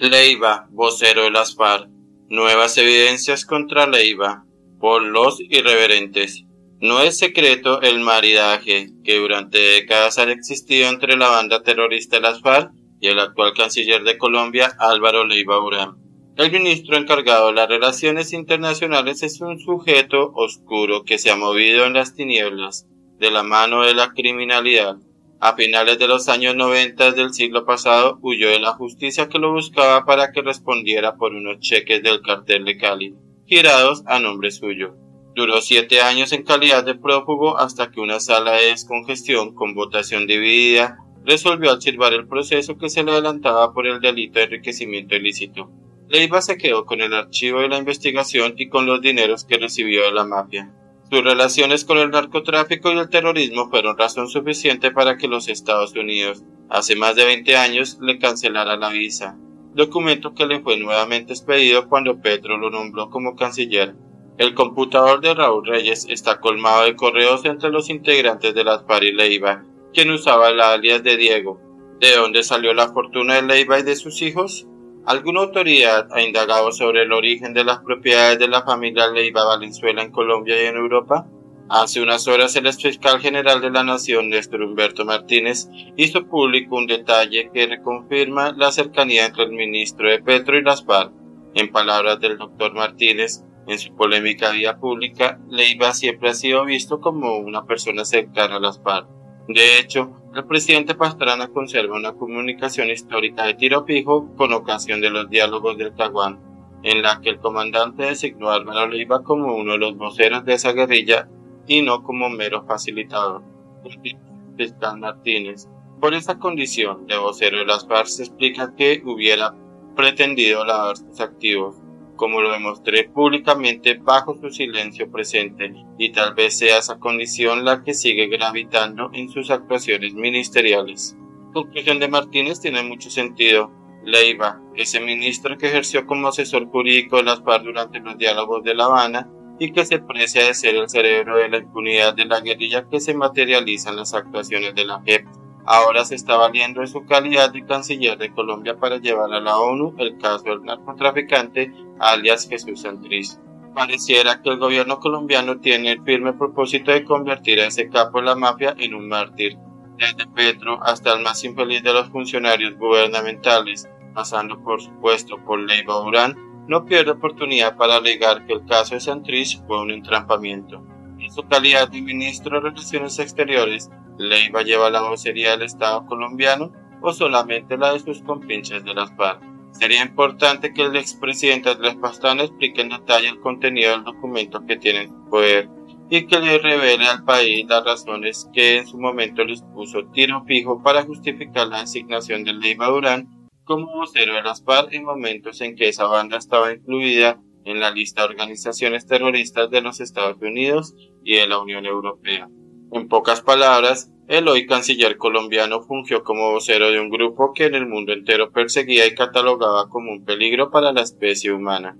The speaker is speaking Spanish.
Leyva, vocero de las FARC. Nuevas evidencias contra Leyva por los irreverentes. No es secreto el maridaje que durante décadas ha existido entre la banda terrorista de las FARC y el actual canciller de Colombia, Álvaro Leyva Durán. El ministro encargado de las relaciones internacionales es un sujeto oscuro que se ha movido en las tinieblas, de la mano de la criminalidad. A finales de los años 90 del siglo pasado huyó de la justicia que lo buscaba para que respondiera por unos cheques del Cartel de Cali, girados a nombre suyo. Duró 7 años en calidad de prófugo hasta que una sala de descongestión con votación dividida resolvió archivar el proceso que se le adelantaba por el delito de enriquecimiento ilícito. Leyva se quedó con el archivo de la investigación y con los dineros que recibió de la mafia. Sus relaciones con el narcotráfico y el terrorismo fueron razón suficiente para que los Estados Unidos, hace más de 20 años, le cancelara la visa, documento que le fue nuevamente expedido cuando Petro lo nombró como canciller. El computador de Raúl Reyes está colmado de correos entre los integrantes de las FARC y Leyva, quien usaba el alias de Diego. ¿De dónde salió la fortuna de Leyva y de sus hijos? ¿Alguna autoridad ha indagado sobre el origen de las propiedades de la familia Leyva Valenzuela en Colombia y en Europa? Hace unas horas el exfiscal general de la Nación, Néstor Humberto Martínez, hizo público un detalle que reconfirma la cercanía entre el ministro de Petro y las FARC. En palabras del doctor Martínez, en su polémica vida pública, Leyva siempre ha sido visto como una persona cercana a las FARC. De hecho, el presidente Pastrana conserva una comunicación histórica de Tirofijo con ocasión de los diálogos del Caguán, en la que el comandante designó a Álvaro Leyva como uno de los voceros de esa guerrilla y no como mero facilitador. Fiscal Martínez, por esa condición de vocero de las FARC se explica que hubiera pretendido lavar sus activos, como lo demostré públicamente bajo su silencio presente, y tal vez sea esa condición la que sigue gravitando en sus actuaciones ministeriales. La conclusión de Martínez tiene mucho sentido. Leyva, ese ministro que ejerció como asesor jurídico de las FARC durante los diálogos de La Habana y que se precia de ser el cerebro de la impunidad de la guerrilla que se materializa en las actuaciones de la JEP, ahora se está valiendo de su calidad de canciller de Colombia para llevar a la ONU el caso del narcotraficante alias Jesús Santrich. Pareciera que el gobierno colombiano tiene el firme propósito de convertir a ese capo de la mafia en un mártir, desde Petro hasta el más infeliz de los funcionarios gubernamentales, pasando por supuesto por Leyva Durán, no pierde oportunidad para alegar que el caso de Santrich fue un entrampamiento. En su calidad de ministro de Relaciones Exteriores, ¿Leyva lleva la vocería del Estado colombiano o solamente la de sus compinches de las FARC? Sería importante que el expresidente Andrés Pastrana explique en detalle el contenido del documento que tiene en su poder y que le revele al país las razones que en su momento les puso Tirofijo para justificar la designación de Leyva Durán como vocero de las FARC en momentos en que esa banda estaba incluida en la lista de organizaciones terroristas de los Estados Unidos y de la Unión Europea. En pocas palabras, el hoy canciller colombiano fungió como vocero de un grupo que en el mundo entero perseguía y catalogaba como un peligro para la especie humana.